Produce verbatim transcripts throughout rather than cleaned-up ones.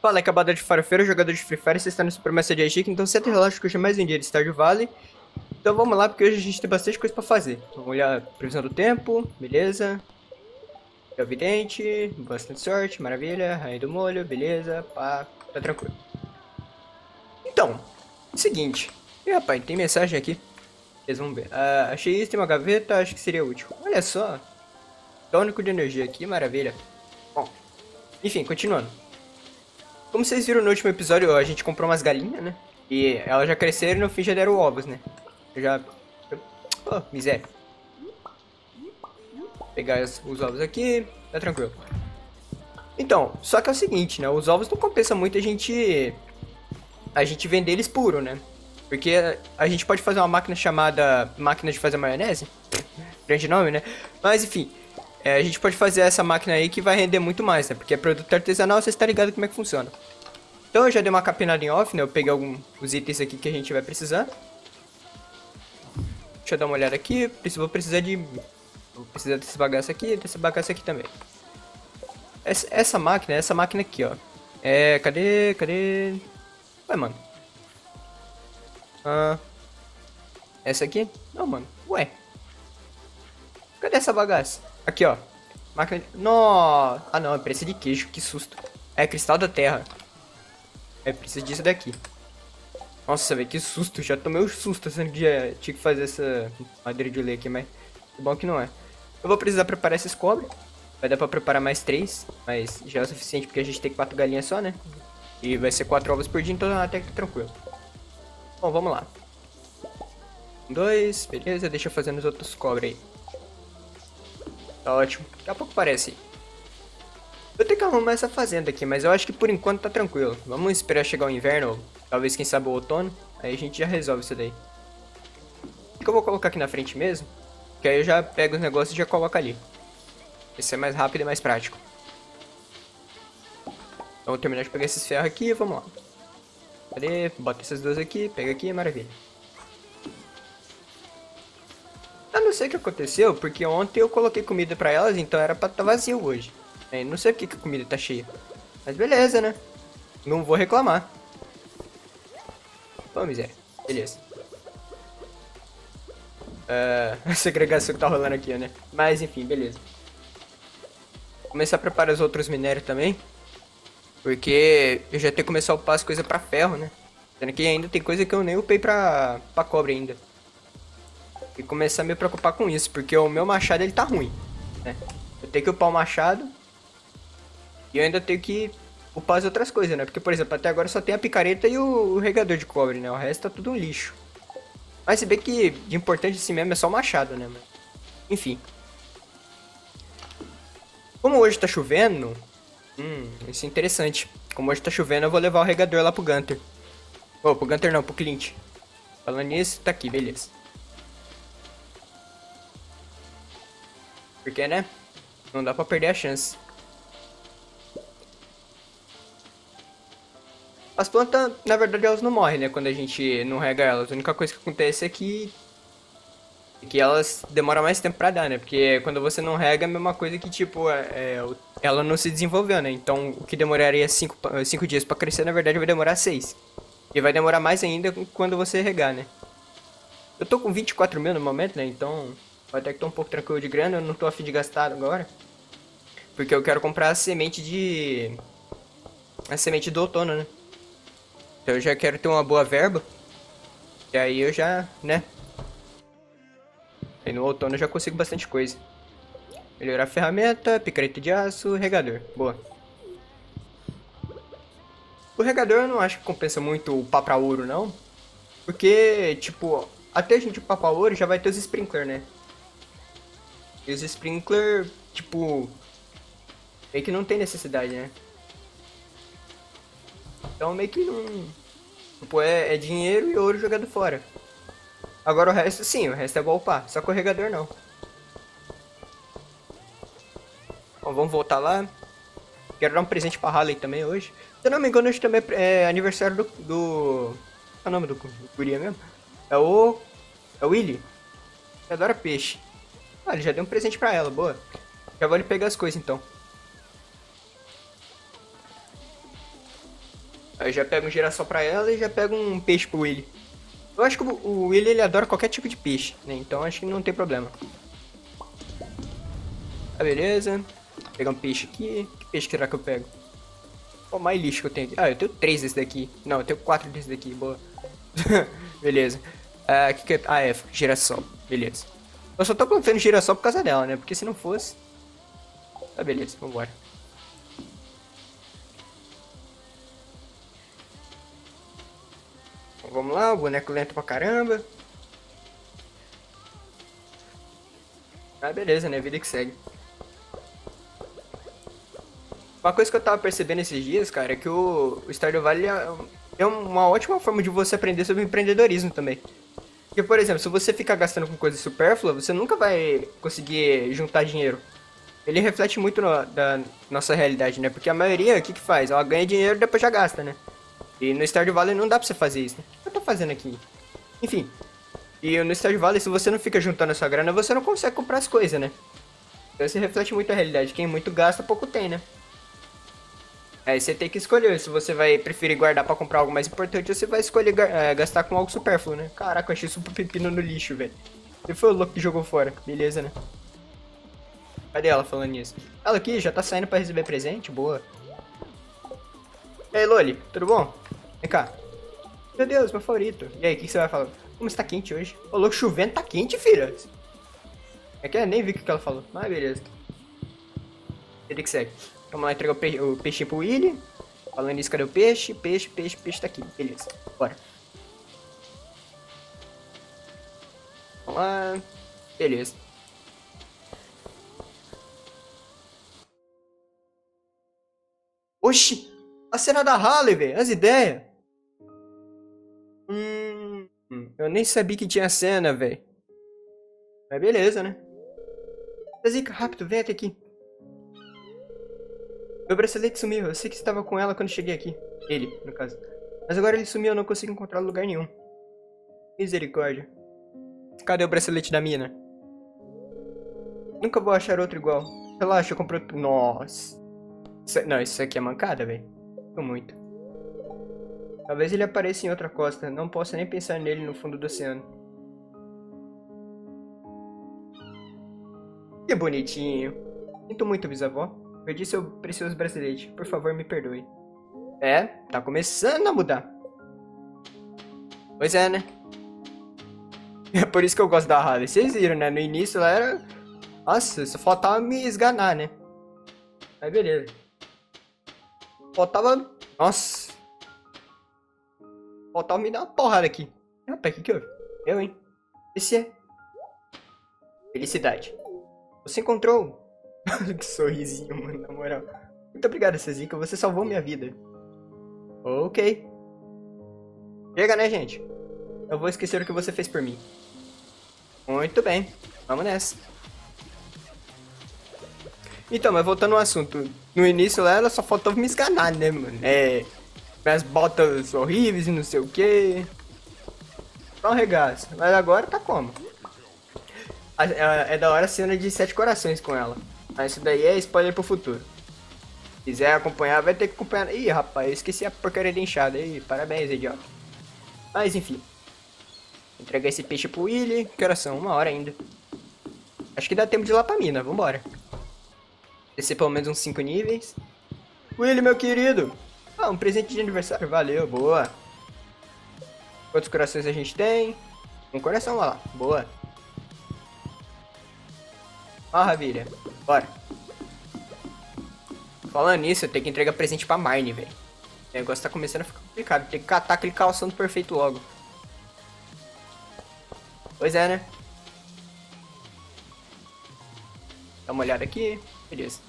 Fala, é acabada de farofeiro, jogador de Free Fire, você está no Supremacia de Chique, então senta e relaxa que hoje é mais um dia de Stardew Valley. Então vamos lá, porque hoje a gente tem bastante coisa pra fazer. Então vamos olhar a previsão do tempo, beleza. É evidente, bastante sorte, maravilha, rainha do molho, beleza, pá, tá tranquilo. Então, é o seguinte, e rapaz, tem mensagem aqui, vocês vão ver. Ah, achei isso, tem uma gaveta, acho que seria útil. Olha só, tônico de energia aqui, maravilha. Bom, enfim, continuando. Como vocês viram no último episódio, a gente comprou umas galinhas, né? E elas já cresceram e no fim já deram ovos, né? Eu já... Oh, miséria. Vou pegar os ovos aqui, tá tranquilo. Então, só que é o seguinte, né? Os ovos não compensa muito a gente... A gente vender eles puro, né? Porque a gente pode fazer uma máquina chamada... Máquina de fazer maionese? Grande nome, né? Mas, enfim... É, a gente pode fazer essa máquina aí que vai render muito mais, né? Porque é produto artesanal, você está ligado como é que funciona. Então eu já dei uma capinada em off, né? Eu peguei alguns itens aqui que a gente vai precisar. Deixa eu dar uma olhada aqui. Vou precisar de... Vou precisar desse bagaço aqui e desse bagaço aqui também. Essa, essa máquina, essa máquina aqui, ó. É, cadê? Cadê? Ué, mano. Ah, essa aqui? Não, mano. Ué. Cadê essa bagaça? Aqui, ó. Máquina de... Nossa. Ah, não. Precisa de queijo. Que susto. É cristal da terra. É, precisa disso daqui. Nossa, velho. Que susto. Já tomei um susto. Sendo que já tinha que fazer essa madeira de lei aqui, mas... Que bom que não é. Eu vou precisar preparar esses cobras. Vai dar pra preparar mais três. Mas já é o suficiente porque a gente tem quatro galinhas só, né? E vai ser quatro ovos por dia. Então até que tranquilo. Bom, vamos lá. Um, dois. Beleza. Deixa eu fazer nos outros cobras aí. Tá ótimo. Daqui a pouco parece. Eu tenho que arrumar essa fazenda aqui, mas eu acho que por enquanto tá tranquilo. Vamos esperar chegar o inverno, talvez quem sabe o outono. Aí a gente já resolve isso daí. O que eu vou colocar aqui na frente mesmo? Que aí eu já pego os negócios e já coloco ali. Esse é mais rápido e mais prático. Então vou terminar de pegar esses ferros aqui e vamos lá. Cadê? Bota essas duas aqui, pega aqui, maravilha. Não sei o que aconteceu, porque ontem eu coloquei comida pra elas, então era pra tá vazio hoje. É, não sei porque que a comida tá cheia. Mas beleza, né? Não vou reclamar. Pô, miséria. Beleza. Uh, a segregação que tá rolando aqui, né? Mas enfim, beleza. Vou começar a preparar os outros minérios também. Porque eu já tenho que começar a upar as coisas pra ferro, né? Sendo que ainda tem coisa que eu nem upei pra, pra cobre ainda. E começar a me preocupar com isso, porque o meu machado ele tá ruim, né? Eu tenho que upar o machado e eu ainda tenho que upar as outras coisas, né? Porque, por exemplo, até agora só tem a picareta e o, o regador de cobre, né? O resto tá tudo um lixo. Mas se bem que de importante assim mesmo é só o machado, né? Mas, enfim. Como hoje tá chovendo... Hum, isso é interessante. Como hoje tá chovendo, eu vou levar o regador lá pro Gunter. Ô, oh, pro Gunter não, pro Clint. Falando nisso, tá aqui, beleza. Porque, né? Não dá pra perder a chance. As plantas, na verdade, elas não morrem, né? Quando a gente não rega elas. A única coisa que acontece é que... É que elas demoram mais tempo pra dar, né? Porque quando você não rega, é a mesma coisa que, tipo... É, ela não se desenvolveu, né? Então, o que demoraria cinco dias pra crescer, na verdade, vai demorar seis. E vai demorar mais ainda quando você regar, né? Eu tô com vinte e quatro mil no momento, né? Então... Até que tô um pouco tranquilo de grana, eu não tô afim de gastar agora. Porque eu quero comprar a semente de... A semente do outono, né? Então eu já quero ter uma boa verba. E aí eu já, né? Aí no outono eu já consigo bastante coisa. Melhorar a ferramenta, picareta de aço, regador. Boa. O regador eu não acho que compensa muito upar pra ouro, não. Porque, tipo, até a gente upar pra ouro já vai ter os sprinklers, né? E os sprinkler, tipo, meio que não tem necessidade, né? Então meio que não... Tipo, é, é dinheiro e ouro jogado fora. Agora o resto, sim, o resto é igual upar, só corregador não. Bom, vamos voltar lá. Quero dar um presente pra Haley também hoje. Se eu não me engano, hoje também é aniversário do... do... Qual é o nome do guria mesmo? É o... É o Willy. Ele adora peixe. Ah, ele já deu um presente pra ela, boa. Já vou lhe pegar as coisas, então. Eu já pego um girassol pra ela e já pego um peixe pro Willy. Eu acho que o Willy ele adora qualquer tipo de peixe, né? Então acho que não tem problema. Ah, beleza. Vou pegar um peixe aqui. Que peixe será que eu pego? Qual mais lixo que eu tenho aqui? Ah, eu tenho três desse daqui. Não, eu tenho quatro desse daqui. Boa. Beleza. Ah, que que é? Ah, é. Girassol. Beleza. Eu só tô plantando girassol por causa dela, né? Porque se não fosse... Tá, beleza. Vambora. Então, vamos lá. O boneco lento pra caramba. Ah, beleza, né? Vida que segue. Uma coisa que eu tava percebendo esses dias, cara, é que o Stardew Valley é uma ótima forma de você aprender sobre empreendedorismo também. Porque, por exemplo, se você ficar gastando com coisa supérflua, você nunca vai conseguir juntar dinheiro. Ele reflete muito no, da nossa realidade, né? Porque a maioria, o que que faz? Ela ganha dinheiro e depois já gasta, né? E no Stardew Valley não dá pra você fazer isso, né? O que eu tô fazendo aqui? Enfim. E no Stardew Valley, se você não fica juntando a sua grana, você não consegue comprar as coisas, né? Então isso reflete muito a realidade. Quem muito gasta, pouco tem, né? Aí você tem que escolher se você vai preferir guardar pra comprar algo mais importante ou você vai escolher é, gastar com algo supérfluo, né? Caraca, eu achei super pepino no lixo, velho. E foi o louco que jogou fora. Beleza, né? Cadê ela falando isso? Ela aqui já tá saindo pra receber presente? Boa. E aí, Loli, tudo bom? Vem cá. Meu Deus, meu favorito. E aí, o que, que você vai falar? Como está quente hoje? Ô, louco, chovendo tá quente, filha. É que eu nem vi o que ela falou. Mas beleza. Ele que segue. Vamos lá entregar o, pe o peixe pro Willy. Falando nisso, cadê o peixe? Peixe, peixe, peixe tá aqui. Beleza, bora. Vamos lá. Beleza. Oxi! A cena da Haley, velho. As ideias. Hum, eu nem sabia que tinha cena, velho. Mas beleza, né? Zica, rápido, vem até aqui. Meu bracelete sumiu, eu sei que estava com ela quando cheguei aqui. Ele, no caso. Mas agora ele sumiu, eu não consigo encontrar lugar nenhum. Misericórdia. Cadê o bracelete da mina? Nunca vou achar outro igual. Relaxa, eu comprei outro. Nossa. Isso... Não, isso aqui é mancada, velho. Tô muito. Talvez ele apareça em outra costa. Não posso nem pensar nele no fundo do oceano. Que bonitinho. Sinto muito, bisavó. Perdi seu precioso bracelete. Por favor, me perdoe. É, tá começando a mudar. Pois é, né? É por isso que eu gosto da Haley. Vocês viram, né? No início ela era... Nossa, só faltava me esganar, né? Mas beleza. Faltava... Nossa. Faltava me dar uma porrada aqui. Rapaz, o que que houve? Eu, hein? Esse é... Felicidade. Você encontrou... Que sorrisinho, mano, na moral. Muito obrigado, Cezica, você salvou minha vida. Ok. Chega, né, gente? Eu vou esquecer o que você fez por mim. Muito bem, vamos nessa. Então, mas voltando ao assunto. No início lá, ela só faltava me esganar, né, mano? É... Minhas botas horríveis e não sei o que. Só um regaço. Mas agora tá como? É da hora a cena de sete corações com ela. Mas isso daí é spoiler pro futuro. Se quiser acompanhar, vai ter que acompanhar. Ih, rapaz, eu esqueci a porcaria de enxada. Ih, parabéns, idiota. Mas enfim. Entregar esse peixe pro Willy. Que horas são? Uma hora ainda. Acho que dá tempo de ir lá pra mina. Vambora. Descer pelo menos uns cinco níveis. Willy, meu querido. Ah, um presente de aniversário. Valeu, boa. Quantos corações a gente tem? Um coração, olha lá. Boa. Maravilha. Bora. Falando nisso, eu tenho que entregar presente pra Mine, velho. O negócio tá começando a ficar complicado. Tem que catar aquele calção do perfeito logo. Pois é, né? Dá uma olhada aqui. Beleza.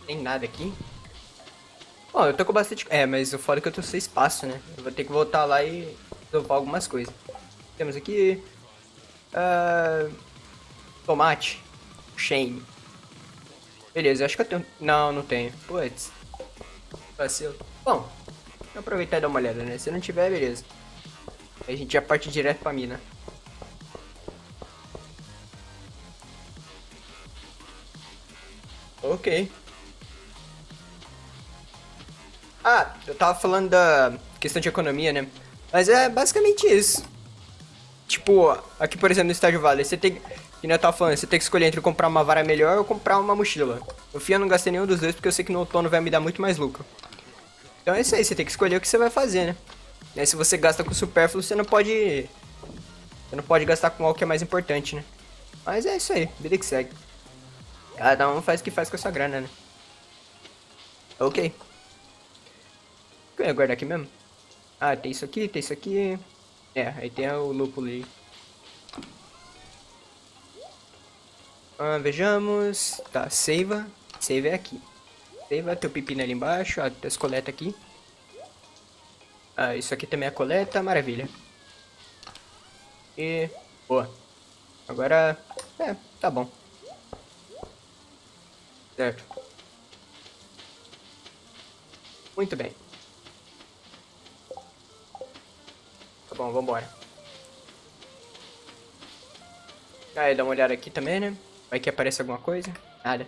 Não tem nada aqui. Bom, eu tô com bastante... É, mas o foda é que eu tô sem espaço, né? Eu vou ter que voltar lá e resolver algumas coisas. Temos aqui... Uh, tomate. Shane. Beleza, acho que eu tenho... Não, não tenho. Putz. Vacilo. Bom, vou aproveitar e dar uma olhada, né? Se não tiver, beleza. Aí a gente já parte direto pra mina. Ok. Eu tava falando da questão de economia, né? Mas é basicamente isso. Tipo, aqui por exemplo no Stardew Valley, você tem... Que nem eu tava falando, você tem que escolher entre comprar uma vara melhor ou comprar uma mochila. No fim eu não gastei nenhum dos dois porque eu sei que no outono vai me dar muito mais lucro. Então é isso aí, você tem que escolher o que você vai fazer, né? E aí, se você gasta com supérfluo, você não pode... Você não pode gastar com algo que é mais importante, né? Mas é isso aí, vida que segue. Cada um faz o que faz com a sua grana, né? Ok. O que eu ia guardar aqui mesmo? Ah, tem isso aqui, tem isso aqui... É, aí tem o lúpulo aí. Ah, vejamos... Tá, seiva. Seiva é aqui. Seiva, tem o pepino ali embaixo. Ah, tem as coletas aqui. Ah, isso aqui também é coleta. Maravilha. E... Boa. Agora... É, tá bom. Certo. Muito bem. Bom, vambora. Aí, dá uma olhada aqui também, né? Vai que aparece alguma coisa. Nada.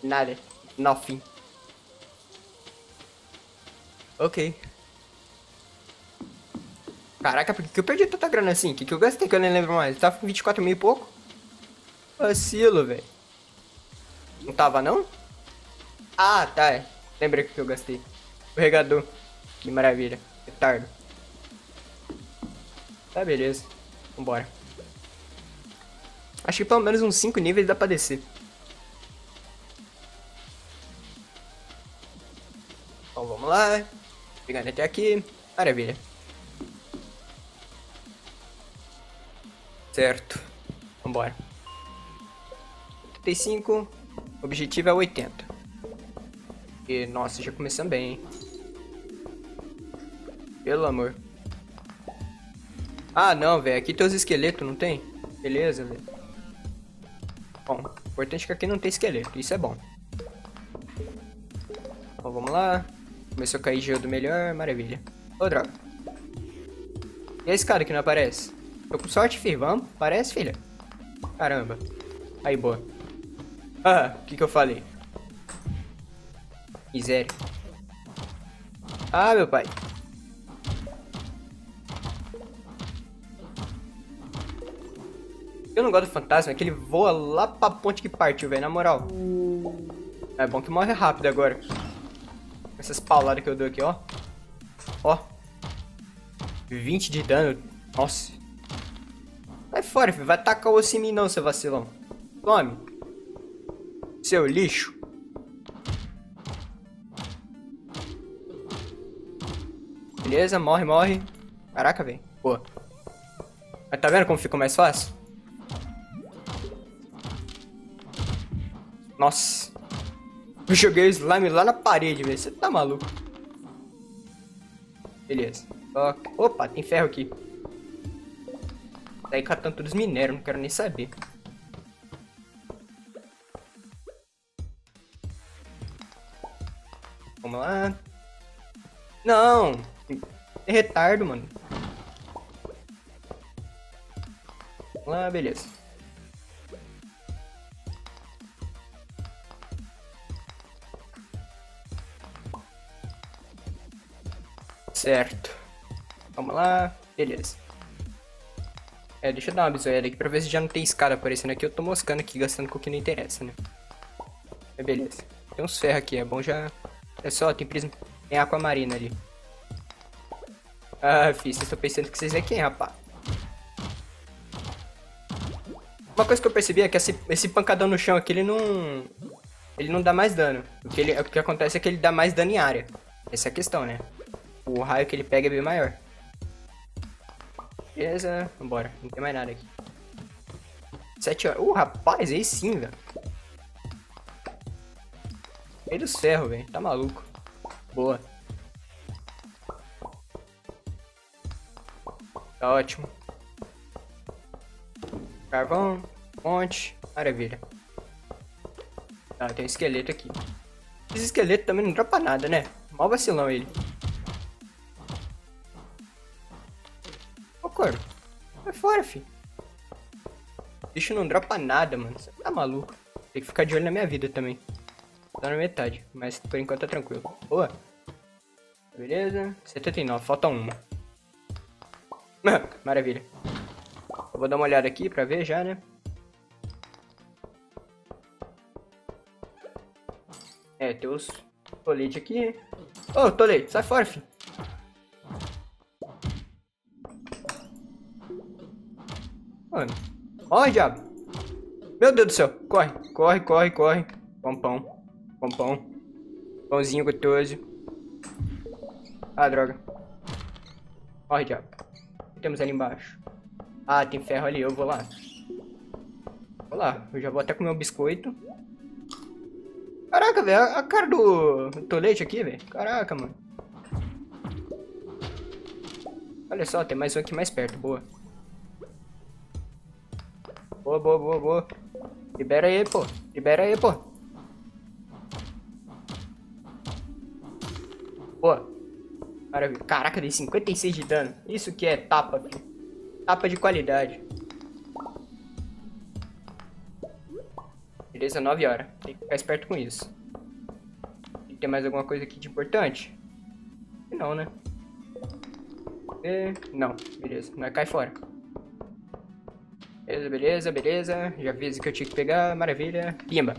Nada. Nothing. Ok. Caraca, por que eu perdi tanta grana assim? O que, que eu gastei que eu nem lembro mais? Tava com vinte e quatro mil e pouco? Vacilo, velho. Não tava, não? Ah, tá. Lembrei o que eu gastei. O regador. Que maravilha. Retardo. Tá, beleza. Vambora. Acho que pelo menos uns cinco níveis dá pra descer. Então vamos lá. Pegando até aqui. Maravilha. Certo. Vambora. oitenta e cinco. O objetivo é oitenta. E, nossa, já começamos bem, hein? Pelo amor. Ah, não, velho. Aqui tem os esqueletos, não tem? Beleza, velho. Bom, o importante é que aqui não tem esqueleto. Isso é bom. Bom, vamos lá. Começou a cair gelo do melhor. Maravilha. Ô, droga. E esse cara que não aparece? Tô com sorte, filho. Vamos? Aparece, filha? Caramba. Aí, boa. Ah, o que que eu falei? Miséria. Ah, meu pai. Eu não gosto do fantasma, é que ele voa lá pra ponte que partiu, velho, na moral. É bom que morre rápido agora. Essas pauladas que eu dou aqui, ó. Ó. vinte de dano. Nossa. Vai fora, filho. Vai tacar o osso em mim não, seu vacilão. Tome. Seu lixo. Beleza, morre, morre. Caraca, velho. Boa. Mas tá vendo como ficou mais fácil? Nossa, eu joguei o slime lá na parede, velho. Você tá maluco? Beleza. Opa, tem ferro aqui. Tá aí catando todos os minérios, não quero nem saber. Vamos lá. Não! É retardo, mano. Vamos lá, beleza. Certo. Vamos lá. Beleza. É, deixa eu dar uma bisoiada aqui pra ver se já não tem escada aparecendo aqui. Eu tô moscando aqui, gastando com o que não interessa, né? É, beleza. Tem uns ferros aqui, é bom já... É só, tem prisma... Tem aqua marina ali. Ah, fi, vocês estão pensando que vocês é quem, rapá? Uma coisa que eu percebi é que esse, esse pancadão no chão aqui, ele não... Ele não dá mais dano. O que, ele, o que acontece é que ele dá mais dano em área. Essa é a questão, né? O raio que ele pega é bem maior. Beleza, vambora. Não tem mais nada aqui. sete horas. Uh, rapaz, aí sim, velho. Meio dos ferros, velho. Tá maluco. Boa. Tá ótimo. Carvão. Ponte. Maravilha. Tá, tem um esqueleto aqui. Esse esqueleto também não dropa nada, né? Mal vacilão ele. Vai fora, fi. Bicho não dropa nada, mano. Você tá maluco. Tem que ficar de olho na minha vida também. Tá na metade, mas por enquanto tá tranquilo. Boa. beleza. setenta e nove, falta uma. Maravilha. Eu vou dar uma olhada aqui pra ver já, né? É, tem os toletes aqui. Ô, oh, tolete, sai fora, filho. Mano. Ó, diabo. Meu Deus do céu. Corre, corre, corre, corre. Pompão. Pompão. Pãozinho gostoso. Ah, droga. Corre, diabo. O que temos ali embaixo? Ah, tem ferro ali. Eu vou lá. Vou lá. Eu já vou até comer um biscoito. Caraca, velho, a cara do tolete aqui, velho. Caraca, mano. Olha só, tem mais um aqui mais perto, boa. Boa, boa, boa, boa. Libera aí, pô. Libera aí, pô. Boa. Maravilha. Caraca, dei cinquenta e seis de dano. Isso que é tapa, filho. Tapa de qualidade. Beleza, nove horas. Tem que ficar esperto com isso. Tem que ter mais alguma coisa aqui de importante? Não, né? E... Não, beleza. Vai cair fora. Beleza, beleza, beleza. Já fiz o que eu tinha que pegar. Maravilha. Pimba.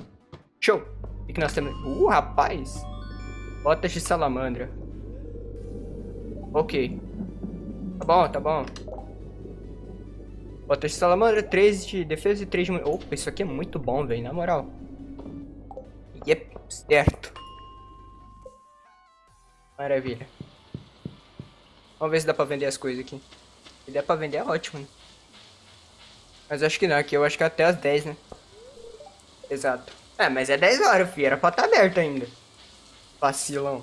Show. O que, que nós temos? Uh, rapaz. Botas de salamandra. Ok. Tá bom, tá bom. Botas de salamandra, três de defesa e três de... Opa, isso aqui é muito bom, velho, na moral. Yep, certo. Maravilha. Vamos ver se dá pra vender as coisas aqui. Se der pra vender é ótimo, né? Mas acho que não, aqui eu acho que é até as dez, né? Exato. É, mas é dez horas, filho, era pra estar aberto ainda. Vacilão.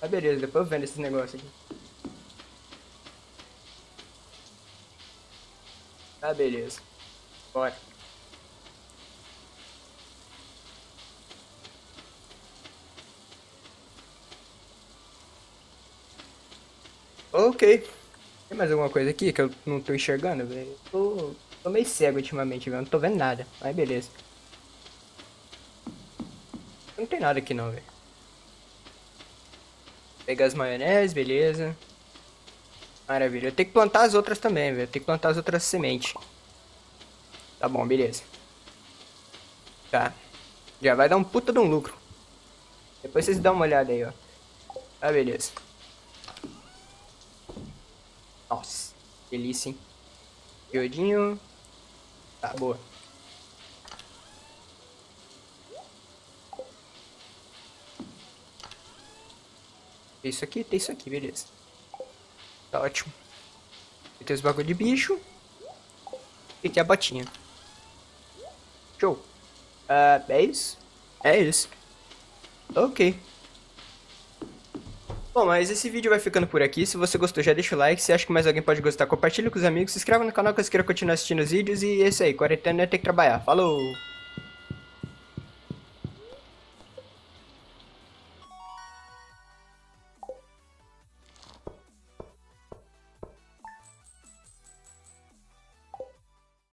Tá, ah, beleza, depois eu vendo esses negócios aqui. Tá, ah, beleza. Bora. Ok. Tem mais alguma coisa aqui que eu não tô enxergando, velho? Tô, tô meio cego ultimamente, velho. Não tô vendo nada. Mas beleza. Não tem nada aqui não, velho. Pegar as maionese, beleza. Maravilha, eu tenho que plantar as outras também, velho. Eu tenho que plantar as outras sementes. Tá bom, beleza. Tá. Já vai dar um puta de um lucro. Depois vocês dão uma olhada aí, ó. Tá, beleza. Nossa, delícia, hein? Iodinho. Tá, boa. Tem isso aqui, tem isso aqui, beleza. Tá ótimo. Tem os bagulho de bicho. E tem a botinha. Show. Uh, é isso? É isso. Ok. Bom, mas esse vídeo vai ficando por aqui. Se você gostou, já deixa o like. Se acha que mais alguém pode gostar, compartilha com os amigos. Se inscreva no canal caso queira continuar assistindo os vídeos. E é isso aí. Quarentena tem que trabalhar. Falou!